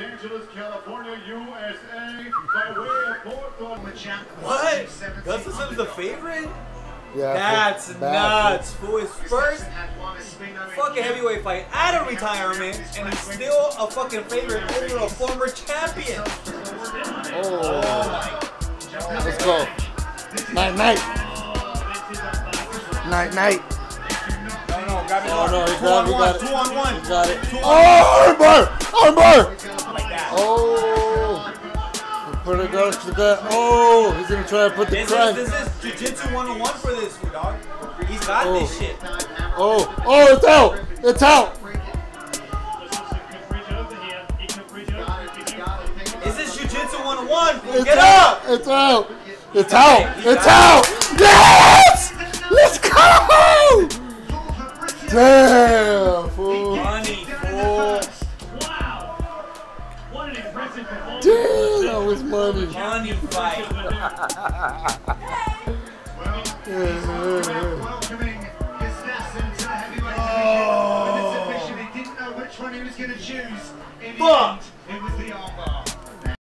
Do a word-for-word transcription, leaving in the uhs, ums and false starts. Angeles, California, U S A, by way of Portland. What? Gustafsson is the favorite? Yeah, that's that's nuts. Who is first fucking heavyweight fight out of retirement, and he's still a fucking favorite over a former champion. Oh, oh my. Let's go. Night, night. Night, night. No, got me. Oh, no, he got it. Got it. Two on one. He got it. Two on oh, one. Armbar! Armbar! Like that. Oh. Put it goes to the. Oh, he's going to try to put the this crime. Is, this is Jiu-Jitsu one oh one for this, dog. He's got oh. this shit. Oh. Oh, it's out. It's out. Is this Jiu-Jitsu one oh one? It's Get out. up. It's out. It's out. It's out. It's out. Yes! Let's go! Damn, fool. Money, fool. Wow. What an impressive performance. Damn, that was money. Money fight. Welcoming his Gustafsson to the heavyweight division. With a submission, he didn't know which one he was going to choose. In the end, it was the armbar.